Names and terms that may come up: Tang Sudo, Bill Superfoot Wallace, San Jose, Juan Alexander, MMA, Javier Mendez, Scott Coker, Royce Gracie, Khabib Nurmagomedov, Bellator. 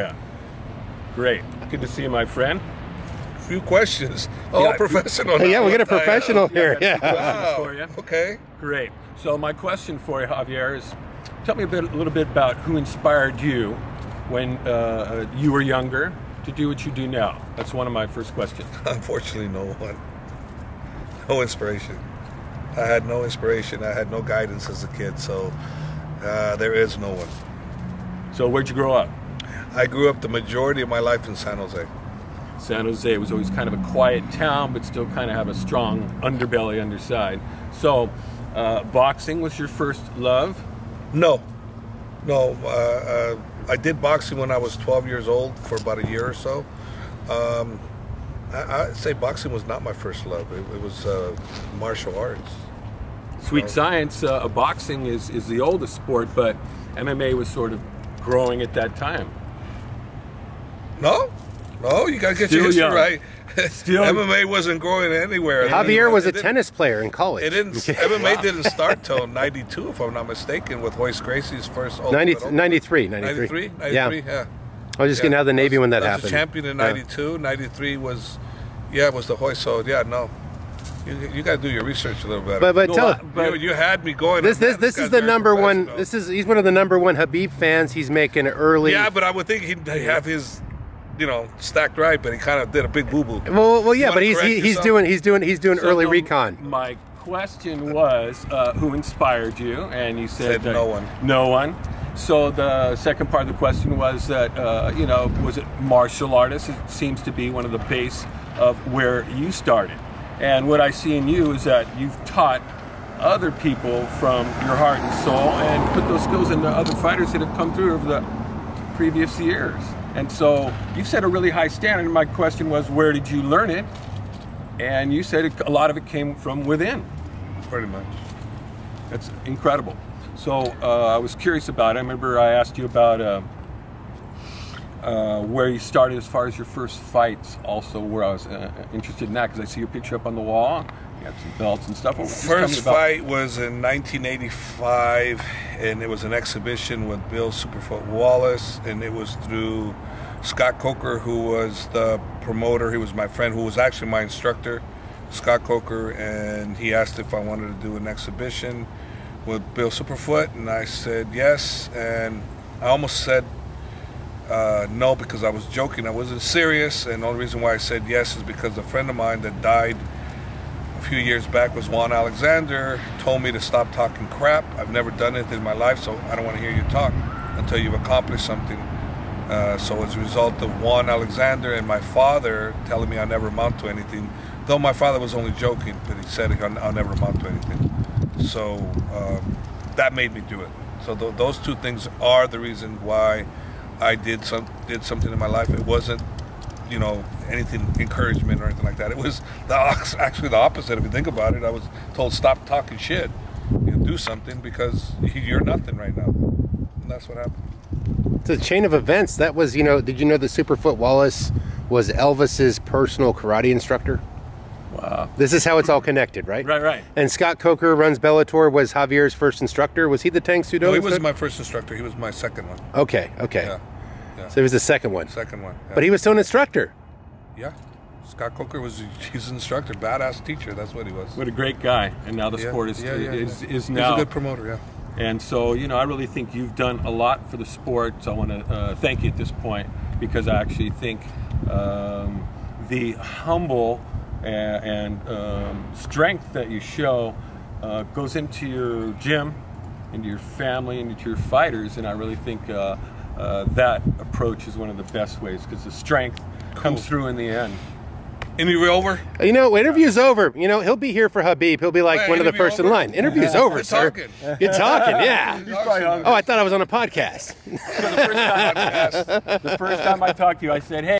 Yeah. Great. Good to see you, my friend. A few questions. Oh, yeah, professional. Yeah, we got a professional here. Yeah. Wow. For you. Okay. Great. So my question for you, Javier, is tell me a little bit about who inspired you when you were younger to do what you do now. That's one of my first questions. Unfortunately, no one. No inspiration. I had no inspiration. I had no guidance as a kid, so there is no one. So where'd you grow up? I grew up the majority of my life in San Jose. San Jose was always kind of a quiet town, but still kind of have a strong underbelly, underside. So boxing was your first love? No. No. I did boxing when I was 12 years old for about a year or so. I'd say boxing was not my first love. It was martial arts. Sweet science. Boxing is the oldest sport, but MMA was sort of growing at that time. No? No, you got to get your history right. Still, MMA wasn't growing anywhere. Javier was a tennis player in college. It didn't. MMA wow. didn't start till '92, if I'm not mistaken, with Royce Gracie's first. 93. Yeah. I was just getting out of the Navy when that happened. I was a champion in '92. Yeah. '93 was, yeah, it was the Royce. So yeah, no. You got to do your research a little better. But no, you had me going. This is the number one. This is he's one of the #1 Habib fans. He's making early. Yeah, but I would think he'd have his, you know, stacked right, but he kind of did a big boo-boo. Well, yeah, but he's doing early recon. My question was, who inspired you? And you said no one. No one. So the second part of the question was that, you know, was it martial artists? It seems to be one of the base of where you started. And what I see in you is that you've taught other people from your heart and soul and put those skills into other fighters that have come through over the previous years. And so you set a really high standard. My question was, where did you learn it? And you said a lot of it came from within. Pretty much. That's incredible. So I was curious about it. I remember I asked you about where you started as far as your first fights, also where I was interested in that, because I see your picture up on the wall. You got some belts and stuff. First fight was in 1985, and it was an exhibition with Bill Superfoot Wallace, and it was through Scott Coker, who was the promoter. He was my friend, who was actually my instructor, Scott Coker, and he asked if I wanted to do an exhibition with Bill Superfoot, and I said yes, and I almost said no, because I was joking. I wasn't serious, and the only reason why I said yes is because a friend of mine that died a few years back was Juan Alexander, told me to stop talking crap. I've never done anything in my life, so I don't want to hear you talk until you've accomplished something. So as a result of Juan Alexander and my father telling me I'll never amount to anything, though my father was only joking, but he said I'll never amount to anything. So that made me do it. So those two things are the reason why I did something in my life. It wasn't, you know, anything encouragement or anything like that. It was actually the opposite. If you think about it, I was told stop talking shit and do something because you're nothing right now, and that's what happened. It's a chain of events. That was, you know, did you know that Superfoot Wallace was Elvis's personal karate instructor? Wow. This is how it's all connected, right? Right. And Scott Coker runs Bellator, was Javier's first instructor. Was he the Tang Sudo? No, he was my first instructor. He was my second one. Okay. Yeah. So he was the second one. Yeah. But he was still an instructor. Yeah. Scott Coker was an instructor, badass teacher. That's what he was. What a great guy. And now the sport is now. He's a good promoter, yeah. And so, you know, I really think you've done a lot for the sport. So I want to thank you at this point, because I actually think the humble and strength that you show goes into your gym, into your family, and into your fighters. And I really think that approach is one of the best ways, because the strength comes through in the end. Interview over? You know, interview's over. You know, he'll be here for Habib. He'll be like one of the first in line. Interview's over, sir. You're talking, yeah. Oh, I thought I was on a podcast. So the first time I talked to you, I said, hey.